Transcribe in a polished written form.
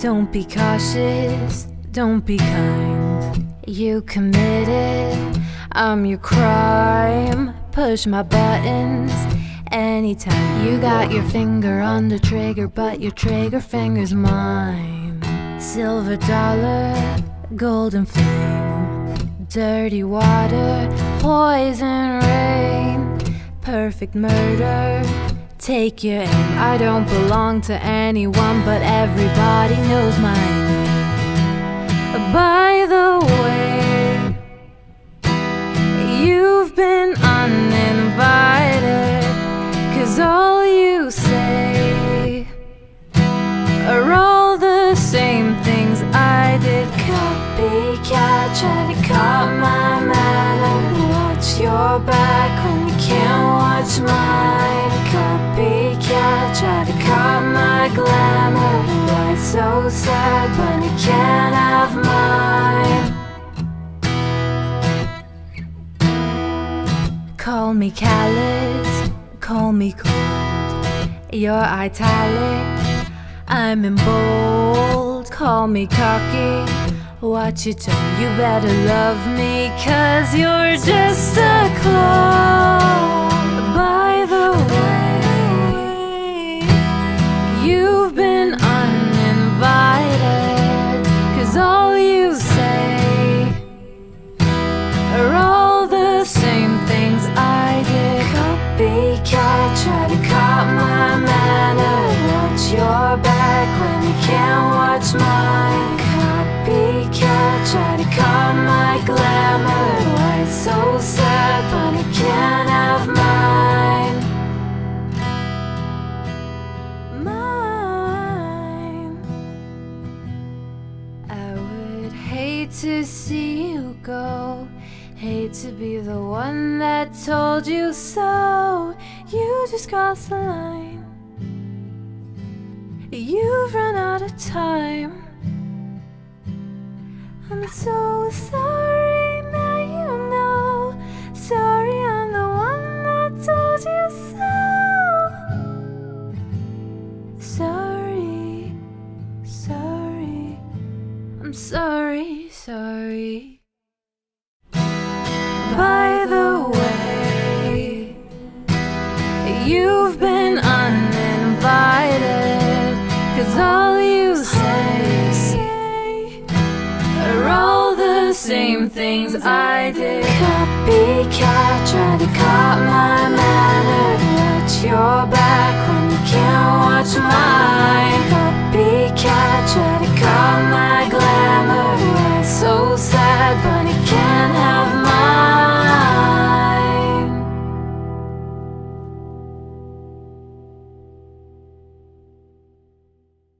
Don't be cautious, don't be kind. You committed, I'm your crime. Push my buttons anytime. You got your finger on the trigger, but your trigger finger's mine. Silver dollar, golden flame, dirty water, poison rain, perfect murder. Take your aim. I don't belong to anyone, but everybody knows my name. By the way, you've been uninvited, 'cause all you say are all the same things I did. Copycat, try to cop my manner. Watch your back when you can't watch mine. Copycat, try to cop my glamour. Why so sad when you can't have mine? Call me callous, call me cold. You're italic, I'm in bold. Call me cocky, watch your tone. You better love me, 'cause you're just a clone. By the way, you've been uninvited, 'cause all you say are all the same things I did. Copycat, try to cop my manner. Watch your back when you can't watch mine. Copycat, try to cop my glamour. Why so sad when I can't have mine? Mine. I would hate to see you go, hate to be the one that told you so. You just crossed the line, you've run out of time. I'm so sorry, now you know. Sorry, I'm the one that told you so. Sorry, sorry, I'm sorry, sorry. By the way, you've been uninvited, 'cause all you say are all the same things I did. Copycat, try to cop my manner. Watch your back when you can't watch mine. Copycat.